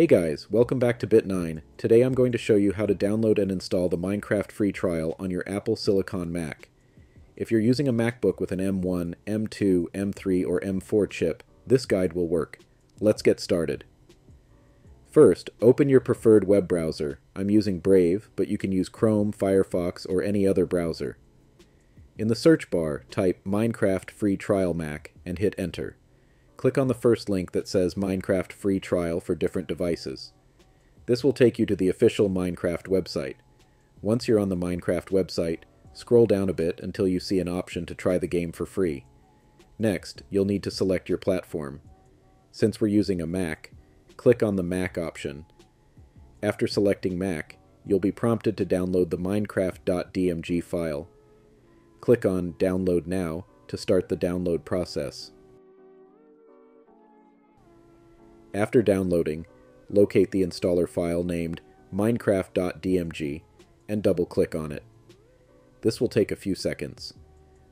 Hey guys, welcome back to Bit9. Today I'm going to show you how to download and install the Minecraft free trial on your Apple Silicon Mac. If you're using a MacBook with an M1, M2, M3, or M4 chip, this guide will work. Let's get started. First, open your preferred web browser. I'm using Brave, but you can use Chrome, Firefox, or any other browser. In the search bar, type Minecraft free trial Mac and hit enter. Click on the first link that says Minecraft free trial for different devices. This will take you to the official Minecraft website. Once you're on the Minecraft website, scroll down a bit until you see an option to try the game for free. Next, you'll need to select your platform. Since we're using a Mac, click on the Mac option. After selecting Mac, you'll be prompted to download the Minecraft.dmg file. Click on Download Now to start the download process. After downloading, locate the installer file named Minecraft.dmg and double-click on it. This will take a few seconds.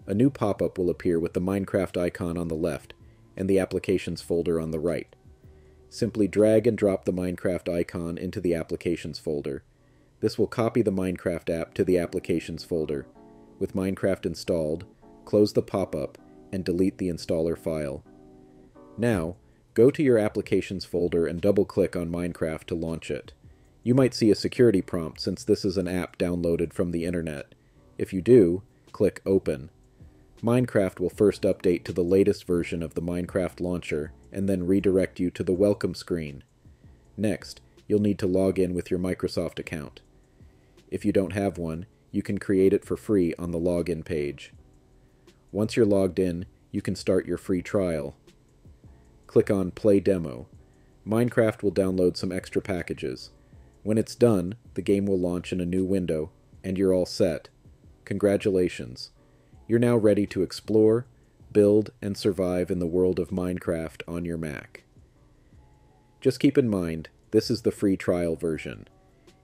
A new pop-up will appear with the Minecraft icon on the left and the Applications folder on the right. Simply drag and drop the Minecraft icon into the Applications folder. This will copy the Minecraft app to the Applications folder. With Minecraft installed, close the pop-up and delete the installer file. Now, go to your Applications folder and double-click on Minecraft to launch it. You might see a security prompt since this is an app downloaded from the internet. If you do, click Open. Minecraft will first update to the latest version of the Minecraft launcher and then redirect you to the welcome screen. Next, you'll need to log in with your Microsoft account. If you don't have one, you can create it for free on the login page. Once you're logged in, you can start your free trial. Click on Play Demo. Minecraft will download some extra packages. When it's done, the game will launch in a new window, and you're all set. Congratulations. You're now ready to explore, build, and survive in the world of Minecraft on your Mac. Just keep in mind, this is the free trial version.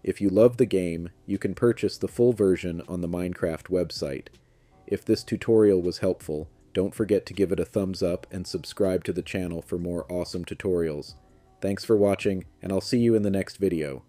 If you love the game, you can purchase the full version on the Minecraft website. If this tutorial was helpful, don't forget to give it a thumbs up and subscribe to the channel for more awesome tutorials. Thanks for watching, and I'll see you in the next video.